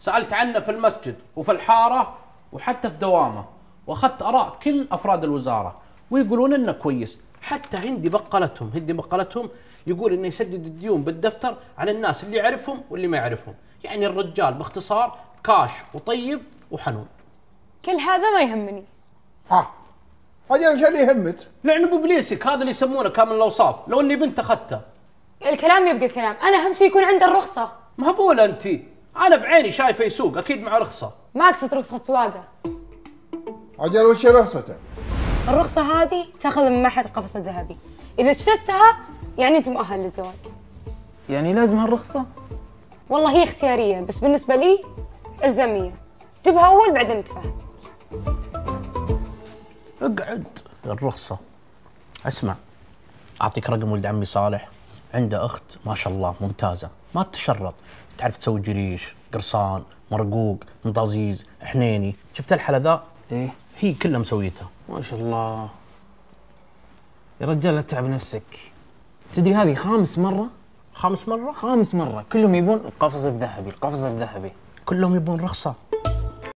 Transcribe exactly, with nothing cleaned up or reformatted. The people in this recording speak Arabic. سألت عنه في المسجد وفي الحارة وحتى في دوامه، وأخذت آراء كل أفراد الوزارة ويقولون إنه كويس. حتى هندي بقلتهم هندي بقلتهم يقول إنه يسدد الديون بالدفتر على الناس اللي يعرفهم واللي ما يعرفهم. يعني الرجال باختصار كاش وطيب وحنون. كل هذا ما يهمني. ها هذا شو اللي يهمك؟ لعن ببليسك، هذا اللي يسمونه كامل الأوصاف. لو إني بنت أخذته الكلام يبقى كلام. أنا أهم شيء يكون عنده الرخصة. مهبولة أنت، أنا بعيني شايفه يسوق أكيد مع رخصة. ما أقصد رخصة سواقة. أجل وش رخصته؟ الرخصة هذه تاخذ من معهد القفص الذهبي، إذا اجتزتها يعني أنت مؤهل للزواج. يعني لازم هالرخصة؟ والله هي اختيارية، بس بالنسبة لي إلزامية. جبها أول بعدين نتفاهم. اقعد. الرخصة. اسمع، أعطيك رقم ولد عمي صالح، عنده أخت ما شاء الله ممتازة، ما تتشرط، تعرف تسوي جريش، قرصان، مرقوق، مطازيز، حنيني، شفت الحلا ذا؟ إيه؟ هي كلها مسويتها. ما شاء الله. يا رجال لا تتعب نفسك. تدري هذه خامس مرة؟ خامس مرة؟ خامس مرة، كلهم يبون القفز الذهبي، القفز الذهبي. كلهم يبون رخصة.